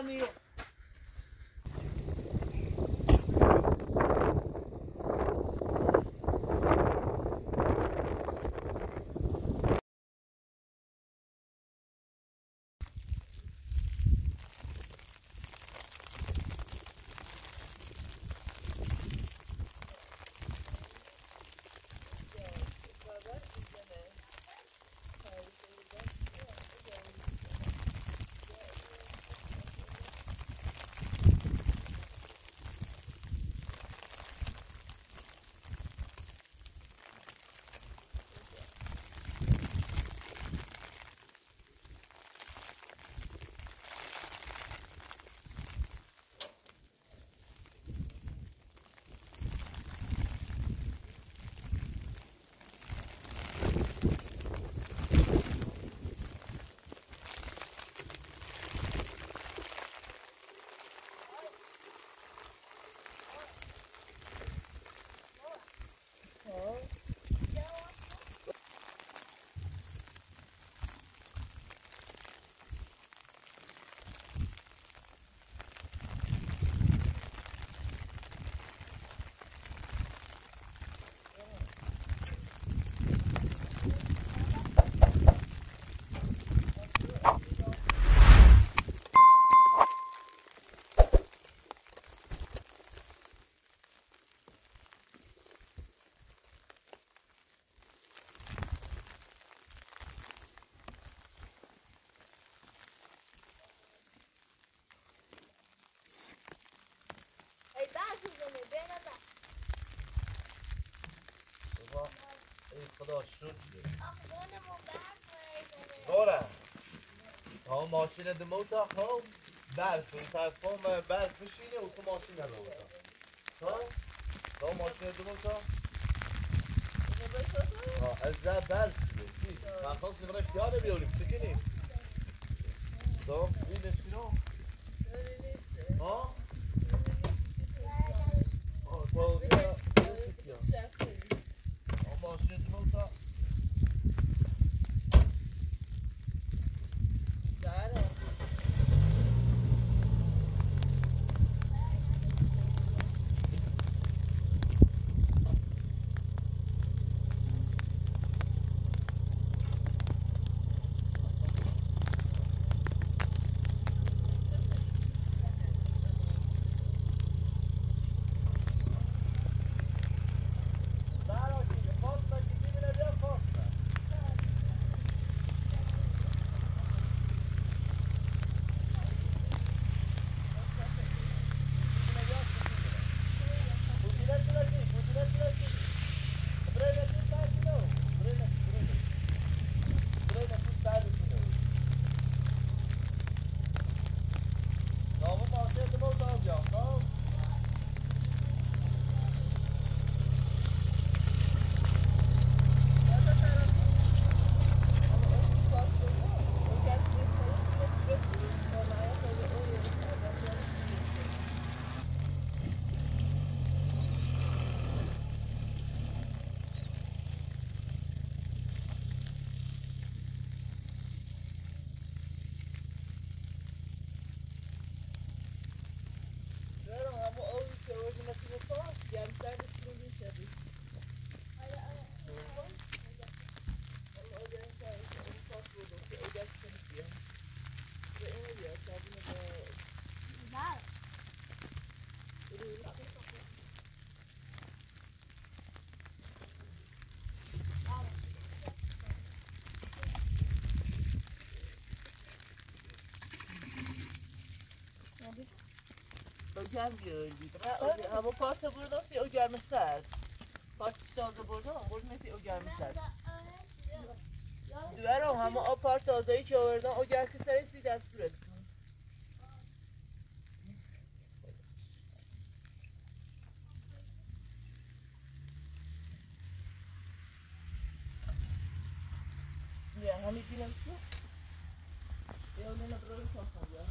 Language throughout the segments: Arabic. الثانية. خدا شد داره ها ماشین دموتا ها برف این طرف ها برف بشینه و تو ماشین دموتا ها ها ماشین دموتا ها از در برف بشید مخصوص نمره پیاده بیاریم سکنیم ها این نشکنو ها ها Ama parça burada olsa o gelmezler. Parça kitabı burada ama burada mesela o gelmezler. Duvarım ama o parça azayı çağırdan o gelkisler hepsi ders üret. Ya hani dinlemişsin? Ya onunla beraber kalsın ya.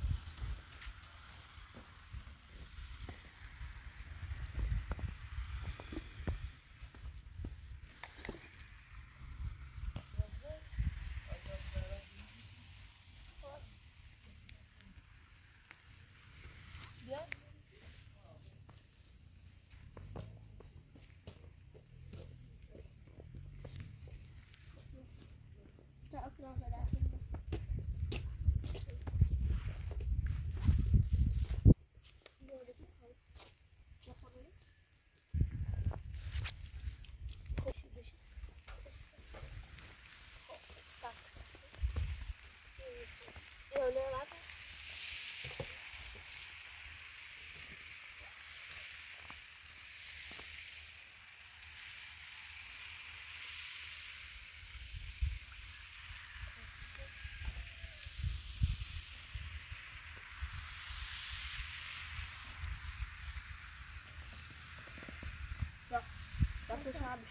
Você sabe.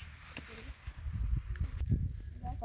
That's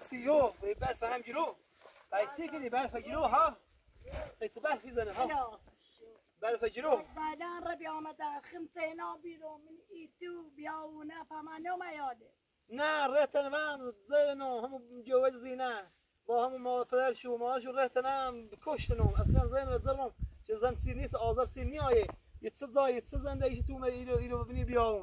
سيو بيبال فهم جلو باي سيكني بال فجلو ها صباح في زنا ها بال فجلو بعدان ربي اومدا خمتينا بيرو من ايتو بياونا فمانو ما يادي نا ريتنا ما زينو هم مجوزينا وهم ما طلعش وما شو ريتنا بكشتنهم اصلا زين زلهم زين سينيس اوزر سينياي يتصزن دا يجتو ما يلو بني بياون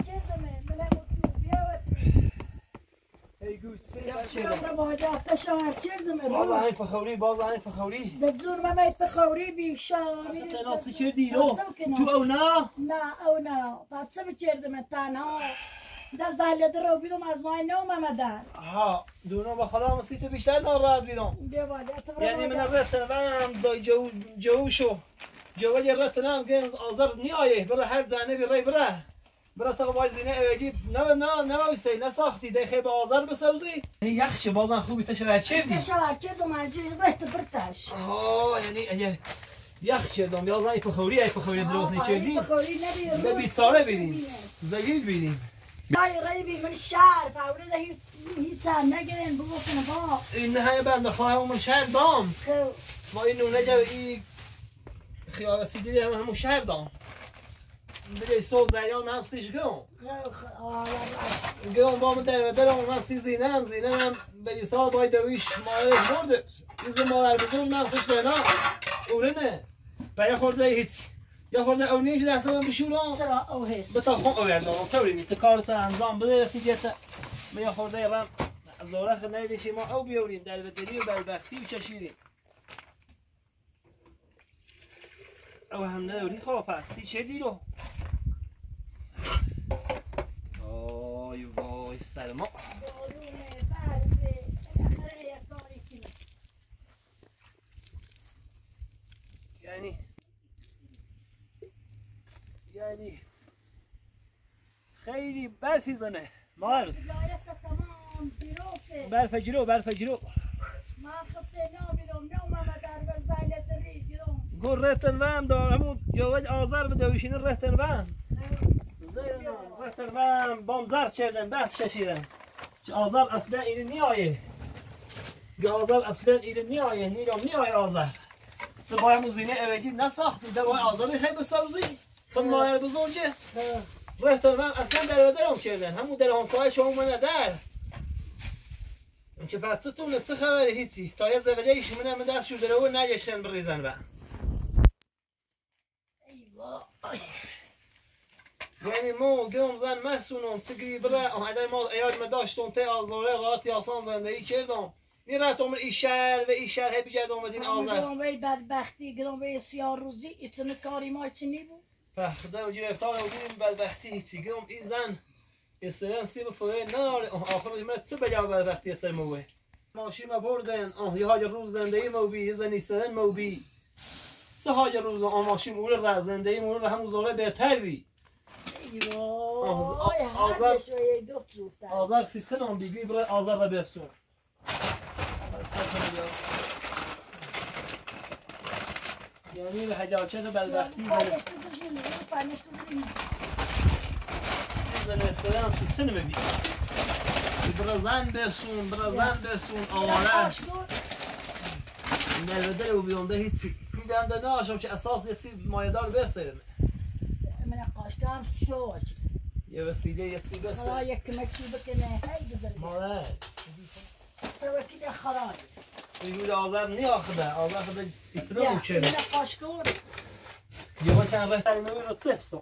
چه دمه ملم تو بیاورد ایگو چه دمه مادر تشیوت چه دمه باز این فخوری دزور مامای فخوری بیشتر تناسی چردی رو تو او نه بعد سه چردم تنها ده زالد رو بیرون از ما نوم مدار ها دونو بخلا مسیت بیشتر ناراحت بیرون یعنی من رتنم دای جو رتنم گنز آزار نیایه برای هر زنه برای تو باز زینه اولی نه ویسی نساختی ده خیب آزار بسوزی یعنی یخش بازن خوبی تشور چردی ماجیز برت برتاش ها یعنی اگر یخ چردم یا زای پخوری دروز نکردی بیچاره بیدیم زگیل بیدیم غريبي من الشارع فاولادها هيتسال نقرين بوقنا فوق النهاية بعد نخوها من شهر دام ما انه نجا اي خيار سيدي هم شهر دام بدي يصوت زعيان ما بصيش قوم قوم بام دايرهم ما بصيش زينان بدي صوت باي دويش مالك برد اذا مالك بدون ما بخش لنا ولنا بعد خورده هيتسي یا خورده اونیم که دسته باید بشورم چرا اوهش بتا خون اوهردم اوکوری میت کارتا انزام بده رسیدیتا یا خورده رم زوره خرنه دیشی ما او بیوریم در بدلی و بدبختی و چشیریم او هم نداری خواه پس سی چردی رو آی وای سلما یعنی يعني خيلي بعرف يظنه ما بعرف بعرف اجرو بعرف اجرو ما خفت نوم بدون نوم ما دار بزايله الريد يوم قول ريتن فام دور عمود جوج ازار بده يشين ريتن فام زين ريتن فام بامزار شردن بس ششيرن ازار اصلا الى النهايه ازار اصلا الى النهايه نهايه ازار تبغى مو زين اكيد نسخت دواء ازار هي بسوزي ثم ما بزوجه ريتن فام اصلا درهم شردن همو درهم سوای شما من در انت بعتتون الصخره هيتي تا يزغ ليش من ما دارش درو ناجشن بالريزان بقى ايوه يعني مو قوم زان مسونم تقريبا وهذا ما اياد ما داشتون تي ازوره رات ياسان زندگی کردم میراتم این شهر و این شهر هی بجد اومدین آزاد قوم بدبختی قوم سیار روزی اتن کاری ما چنی بود فخدا و گرفتار بودیم بدبختی چی قوم این زن السلام سيبه فوقي نار آخر جمله تسبب جواب وقتی اثر موه ماشین ما بردن یه های روز زندگی ما بی یه زنی سدن ما بی سه های روز ماشین مول را زندگی مول را همون زوره بهتر بی آزار آزار سیستم هم بیگی برای آزار را بیفسون یعنی به حجاچه تا بدبختی السلام سنه ببین برزن بسون برزن بسون آواره نلو دل و بیانده هیچی بیانده ناشم چه اساس یه سیب مایدار بسرم من قاشتم شوش یه وسیله یه سیب بسرم خرا یک مکی بکنه هی بزرگی مرد توکیل خرای بگوید آزر نی آخده آزر خده اسلام چه من قاشکور یه با چند ره ترموی رو صف سو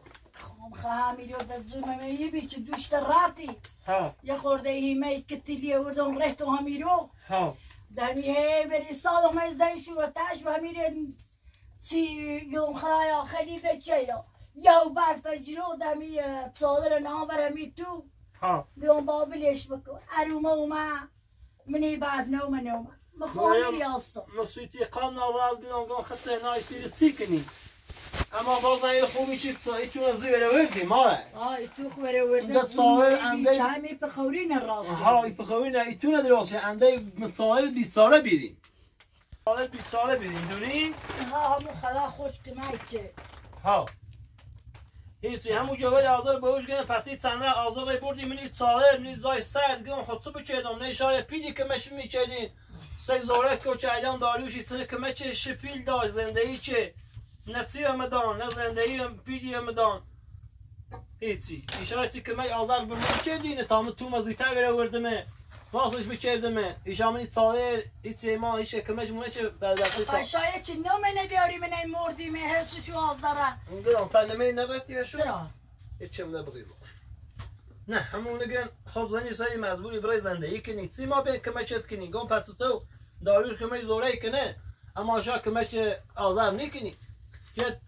خواهم میلیون دزدم میبی که دوست راتی. ها. یا خورده ای میت کتیلی وردم رهت و همیرو. ها. دنیه بری سال هم ازدم شو تاش و همیرن تی یوم خایا خریده چیا. یا بار تجربه دمی صادر نامبر همیتو. ها. دیوم بابلیش بکن. اروموما منی بعد نومنوما. مخوام میلیاست. نصیتی قانون آورد بیام خطه نایسی تیکنی. اما بازم یه خوبی چیز ایتون از زیر وردی ماره ایتون خوبه وردی چه همی پخورین راستی ها ای پخورین ایتون دراستی انده متصاور بیساره بیدیم متصاور بیساره بیدیم دونیم ها همون خدا خوش کنه که ها هیچی همون جوال آزار باوش گنه پرتی چنده آزار بردی منی چاور منی زای سرد گم خودسو بکردم نشای پیلی کمش میکردین سه زاره که چایدان داریوشی سنه کمچه شپیل داشت زندگی که نتیجه مدان نه زندگی پیدا مدان هیچی اشارتی که می آزار برمی کردین تام تو مزیت وردمه واسش بکردمه اشامنی صالح هیچی ما هیچ که مجموعه برداشت کردم شاید که نمونه دیاری من این مردی می هست شو آزاره انگار پنمه نرفتی و شو چرا هیچم نبریدم نه همون نگن خب زنی سعی مجبوری برای زندگی کنی چی ما بین که مچت کنی گم پس تو داروش که می زوره کنه اما شا که مش آزار نکنی که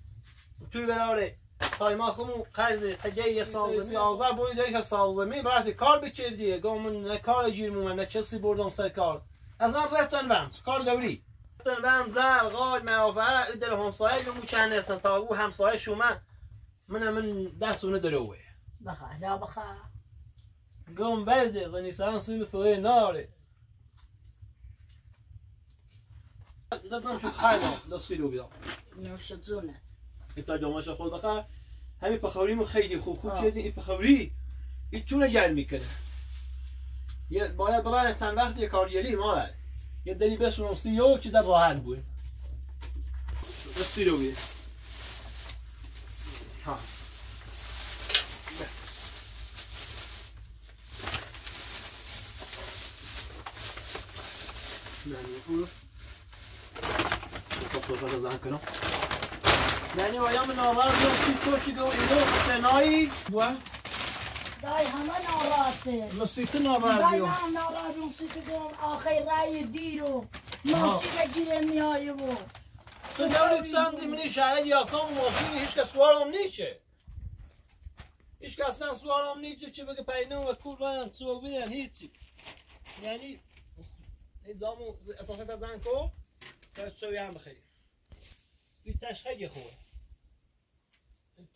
توی براره تایما خمو قرض حجه یه سازمی آزار بوید ایش سازمی برای کار بکردیه گامون نه کار جیرمون نه چسی بردم سر کار از آن رفتن برمز کار دوری رفتن برمز زر غاج معافه در همسایه گمو چند هستن تا او همسایه شما من دستونه دروه بخواه لا بخواه گم برده غنیسان سیب فوقه ناره دادم شد خیلیم دستی رو بیدم نوشت زونه. ابتدا جامعش خود بخار. همی پخوری من خیلی خوب کردی. این پخوری ایتونه جرم میکنه. یه باید برای چند وقتی کاریالی ماله. یه دلی بسونم سیو که در راحت بود. سیو بیه. ها. نه یعنی وایام ناراض نشی تو که دو ایلو سنایی و دای همه ناراضه نشیت ناراضی دای من ناراض نشیت دو آخر رای دیرو ماشین گیرم نیایی بو سنجوری چندی منی شاید یاسام ماشین هیچ کس سوارم نیچه هیچ کس نه سوارم نیچه چه بگه پینام و کل ران تو بیان هیچی یعنی ادامو اساسا زن کو که سویام بخیر. این تشخیص خوبه.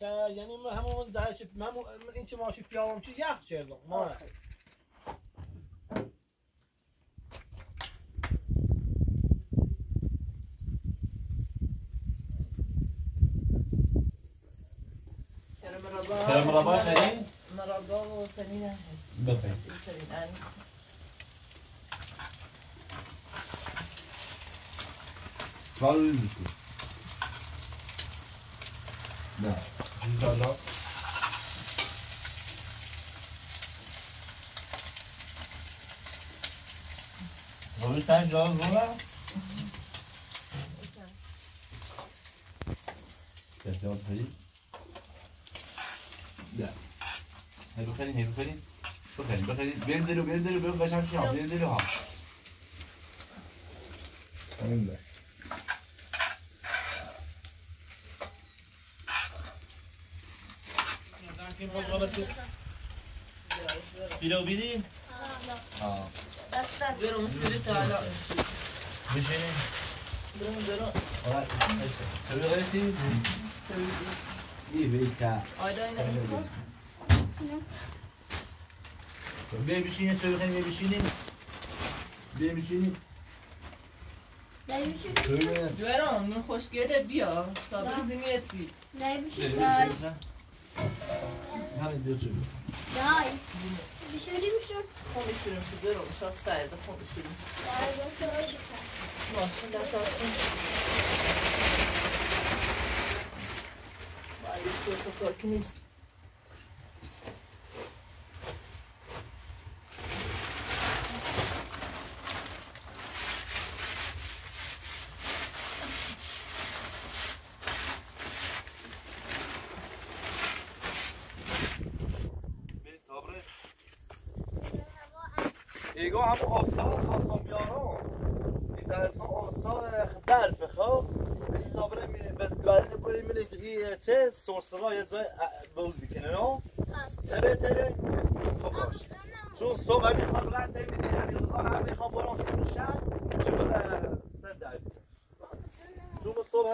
يعني ما همون زهش ما همون انت ماشي بيالهم شيء ياخشى لهم ما مرضى شنين مرضى وثمينة بالضبط الآن طال لا لا وبالتالي جواب هو جواب هاي لا هاي بخلي بخلي بينزلوا بينزلوا بينزلوا ها كم رزقنا في فيلو بيدي؟ لا بس بيرون فيلو على بجنين بيرون سوي غيرتي؟ سوي ايه بيتا بيه بشيني سوي غير بيه بشيني بيه بشيني دواران من خوشگرده بیا تا بزنیتی نه بشیدار همین دیو چه بیرون دای بشوریم شد خون بشوریم شد بیرون شاست درده خون بشوریم شد درده خون بشوریم شد ماشین در شاست این باید صورت کار کنیم ایگاه همون آسان خواستم یاران این درسان آسان درفه خواه این تابره برده پره میره که چه سرسلا یه جای بوزی کنه نا تره تره خب باش چون صبح همین خبره تیمیدی همین روزان همین خواه بران سی میشه که بره سر درسه چون صبح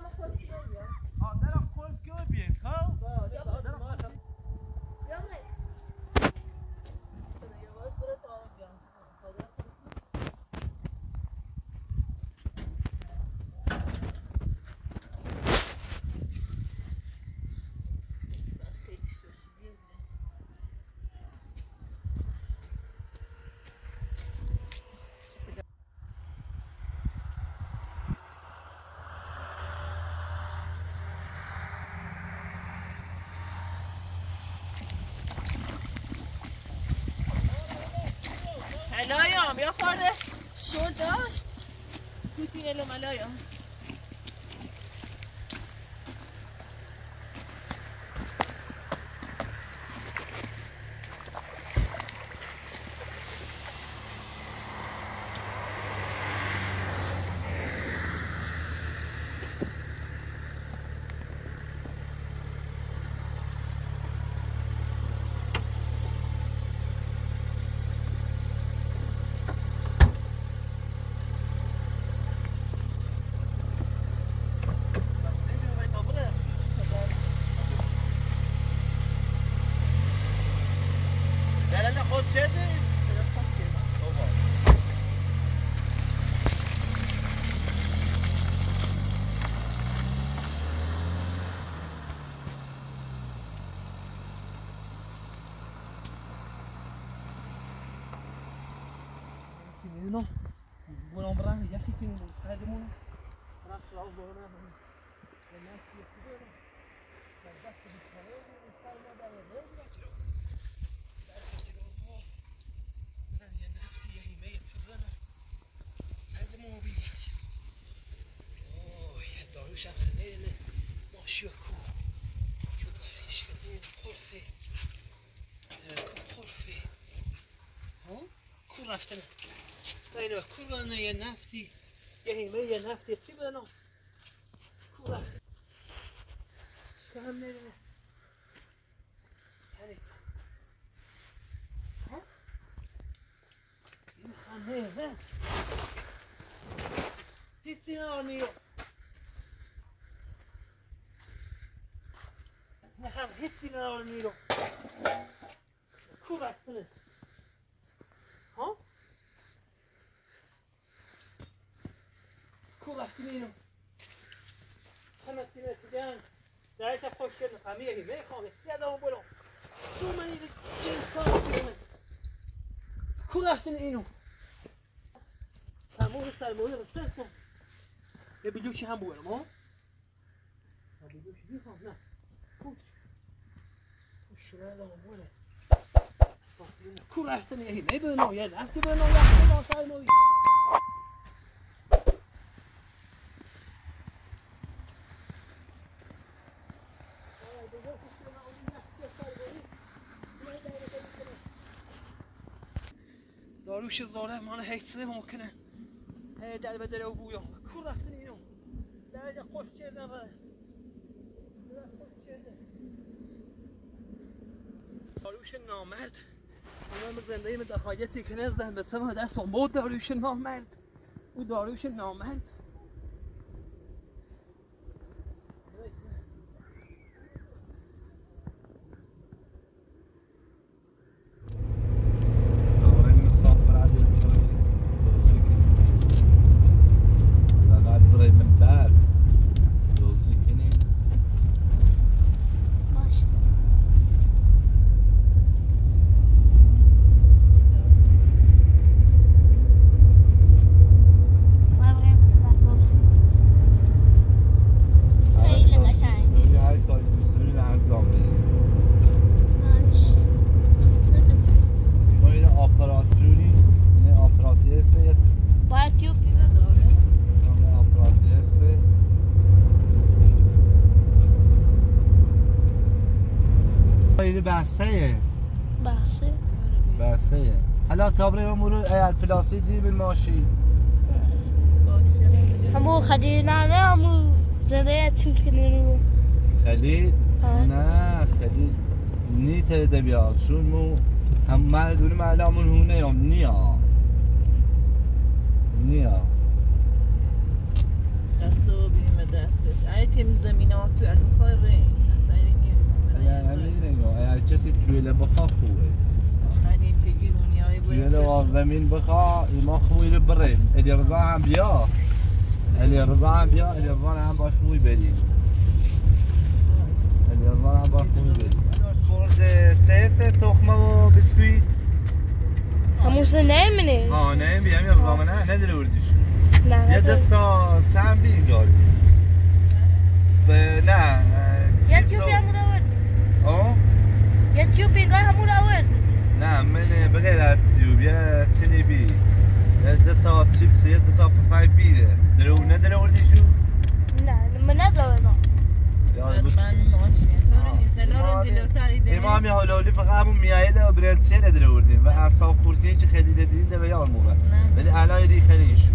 ما كل كيني ها درق كل كيني بيع خا يلا ملایام یا خورده شل داشت گوتی الو ملایام شو خلينا ماشي كو شو ايش خلينا خرفه خرفه ها كل رفتنا طيب كلنا يا نفتي يا هي ما يا نفتي تبنا هيتسي لا يشوفك شنو أميري ما يخافك يا دوم بلون شو مني للإنسان كل أحسن إنه هموه السلمون السلسلة يبيجوش هم بوله ما يبيجوش بيخاف لا كوش كوش لا دوم بوله كل أحسن إيه ما يبونه يلا أنت بونه يا أنت ما صاينوي داروش زاره من هیچ ممکنه در بدر او بویا کور رفتن اینو در خوش چرده بره داروش نامرد اونم زندگی مدخایتی که نزده به سمه دست بود داروش نامرد او داروش نامرد بسه حالا تابره امورو الفلاسی دی به ماشی همو خلیل نه همو زنده چول کنیم خلیل نه خلیل نی تره ده بیاد چون مو هم مردونم علامون هونه هم نیا دستو بینیم دستش ایتیم زمینات تو الخواه رنگ اگر کسی تویله بخواه خوبه خیلی چجی دنیای باید تویله و زمین بخواه ایما خوبی رو بریم الی رضا هم بیا الی رضا هم باید خوبی بریم چه سه تخمه و بسکویت هموسه نمیده آه نمیم بیم یا رضا منه نداره اردیش یه دستا چند بیم داری نه یک جو بیم آه؟ یه تیوب اینگار همون آورد؟ نه من بغیر از تیوب یه چنی بی یه دوتا چیپس یه دوتا پفای بیده درو نداره آوردیشو؟ نه من نداره من ناشیم امامی حلالی فقط همون میایده و برنچیه نداره آوردیم و اصاب خورتینی که خلیده دیدیم ده بیا آرمو برد ولی الان یه ریخنیشو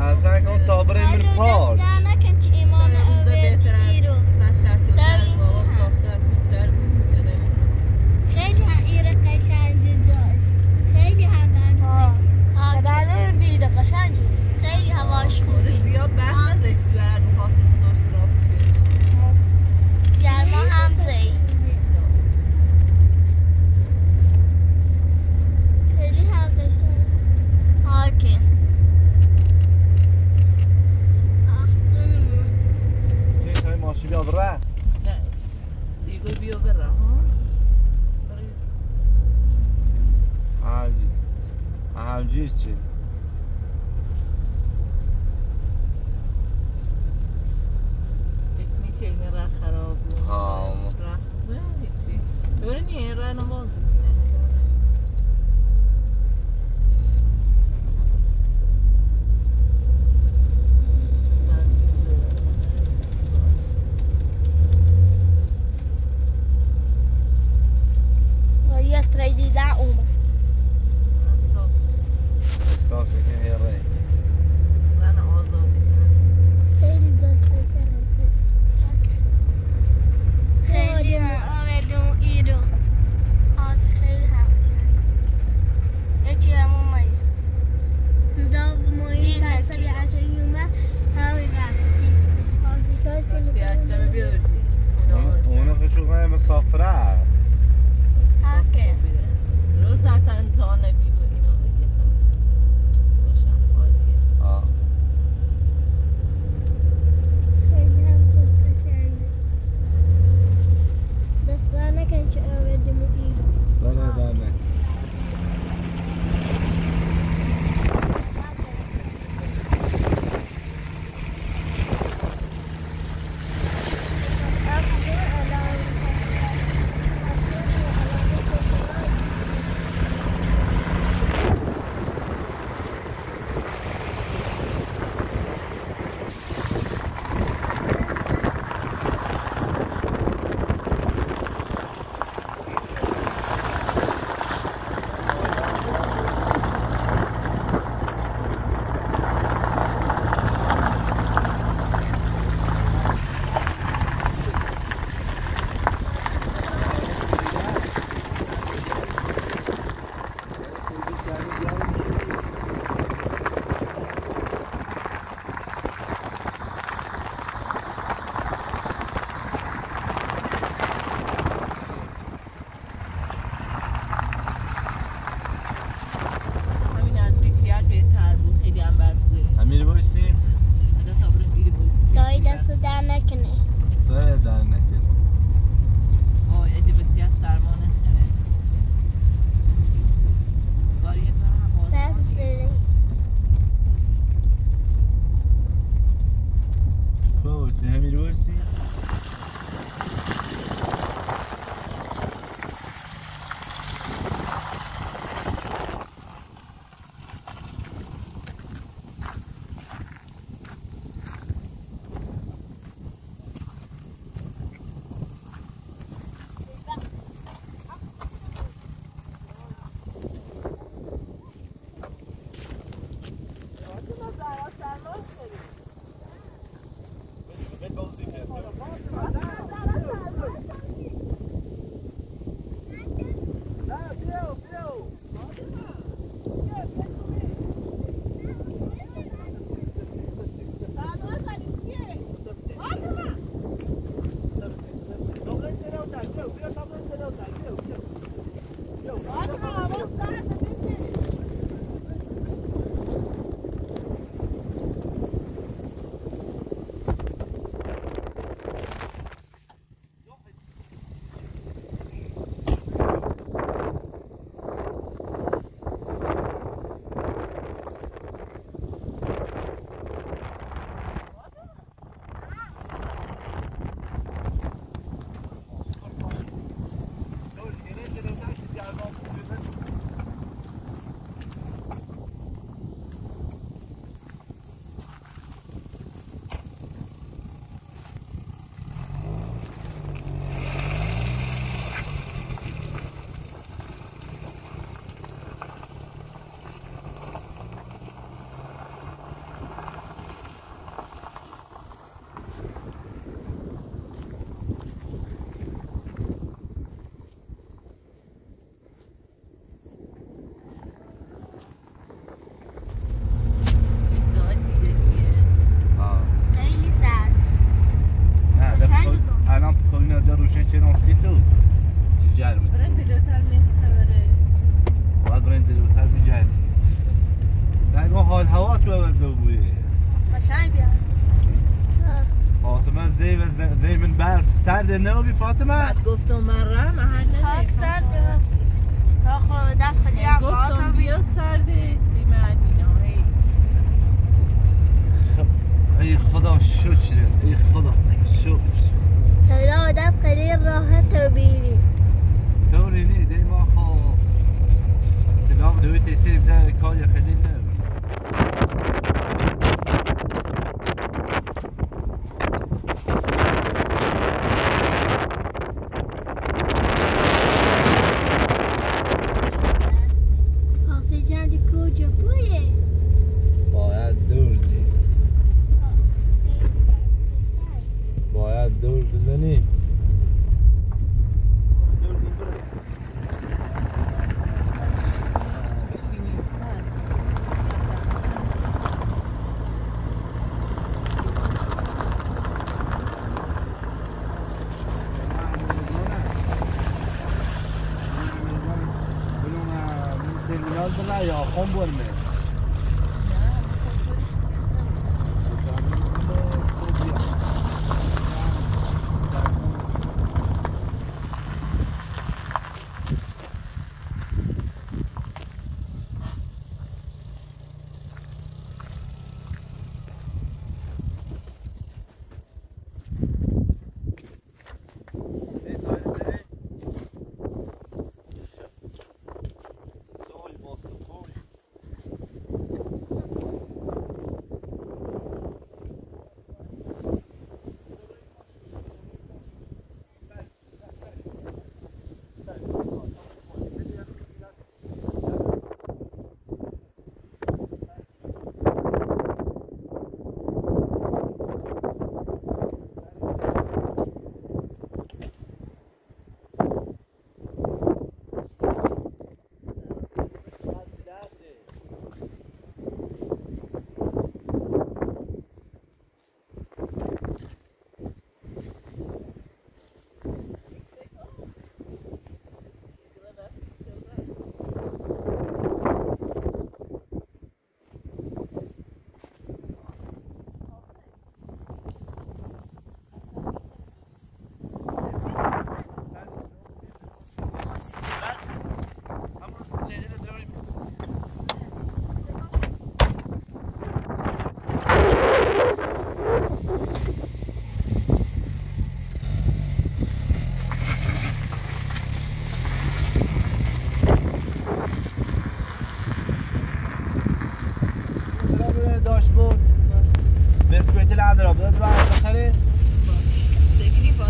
اصلا که اون تابره من پارش دسته نکن که ایمان اوه تیرو خیلی هم ایره قشنج جاست خیلی هم برده دره بیده قشنج خیلی هواش خوبی زیاد برد نزه چی برد مخواست این سرس را بشه جرما همزه ای خیلی هم قشنج هاکن ماشي بيا برا لا يقول بيا برا ها عاجي عاجيش شي بتني شي نرا خراب ها نرا ما هيك ورني نرا نماز تريدي دعومة سه در نکل. اوه یه دیبتی از درمان خیره باری یه برم آزمانی خورسی همین روشی سرده نه بی فاطمه؟ بعد گفتم من راه محل نمیخوام سرده تا خود دست خیلی هم گفتم بیا سرده بیمعنی ای خدا شکر ای خدا شکر خیلی دست خیلی راحت و بیری طوری نی دیما خواه تلاغ دوی تیسیر بده کار یا خیلی نه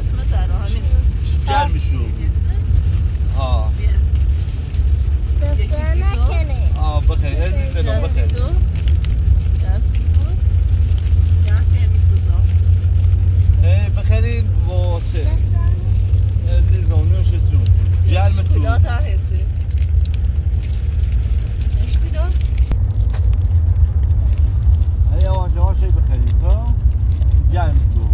مزارها من شجار مشوك. اه بس انا كني بخير اذن بخير بخيرين واتسير عزيز اونو شتو جال متو لا تحسي ايش كده هيا واش بخيريتو جال متو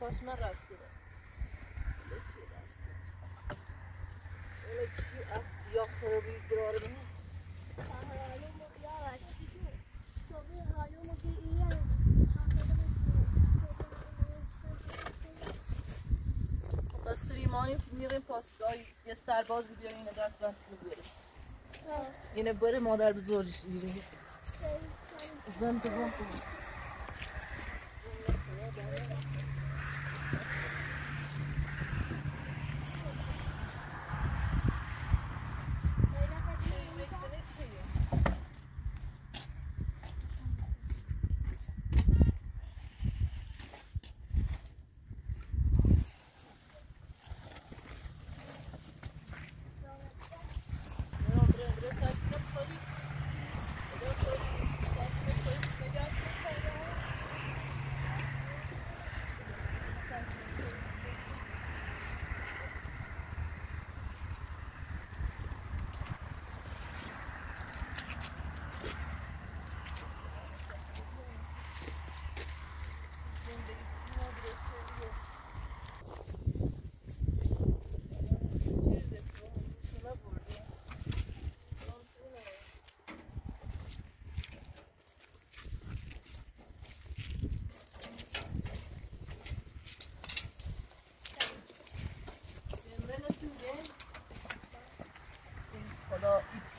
باش مرة كده ليش كده ليش كده يا خوبي جرارني هالومو يا شكيتو صبي هالومو دي اياه بس ريماني میریم پاسگاه یه سرباز بیارین اینو دست بند می‌ذاره اینو بره مادر بزرگش می‌گیره زنده بمون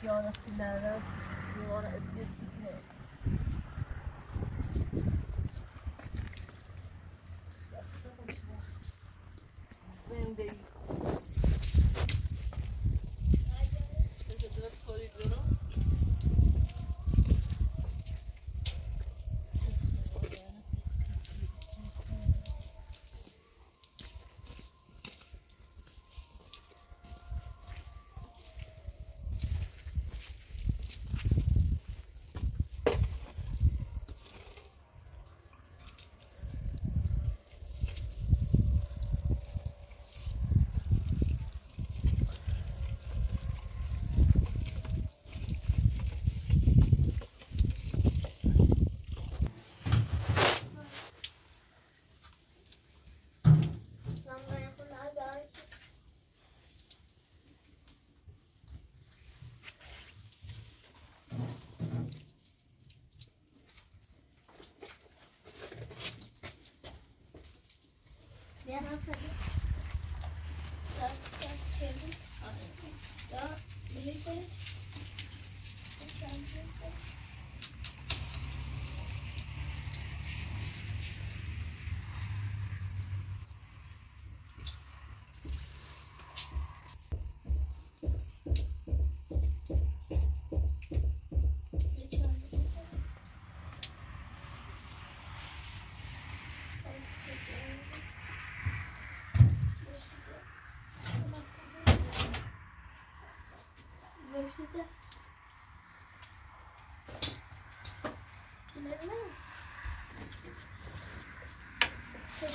you want a banana, you want a zipty pig. That's so much more. When they... There's a good polygon. Şurada. Nerede? Şurada.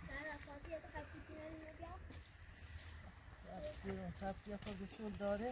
Zara Fatih'e de kapitini yapıyor. Yapıyor. Fatih'e konuşuyor doğru.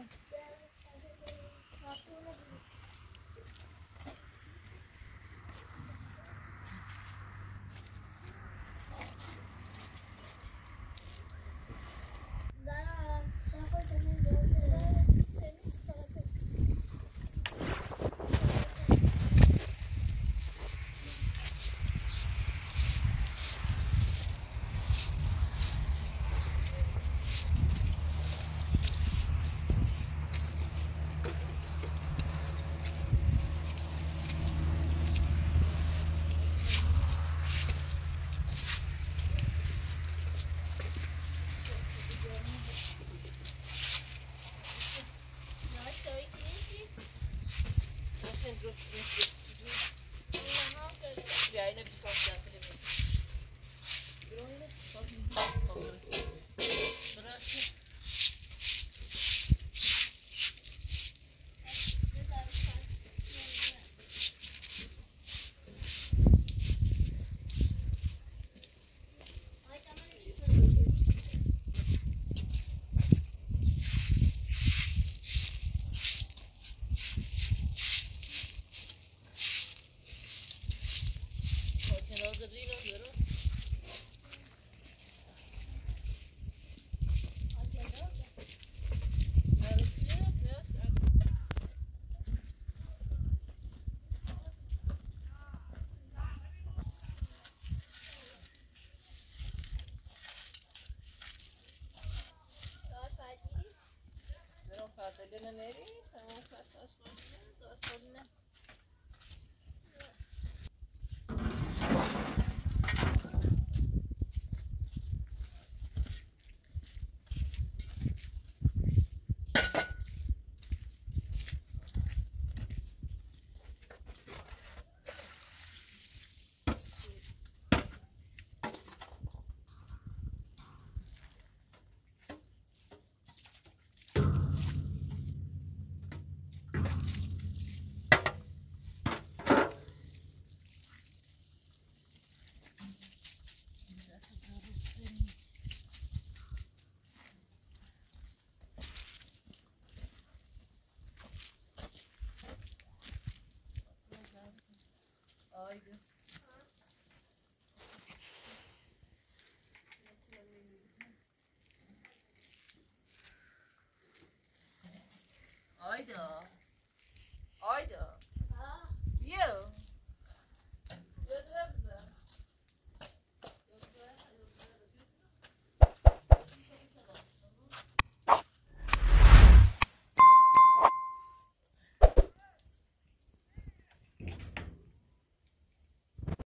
Fatih'e nereye? Tamam Fatih'e sorunlar, sorunlar. I know.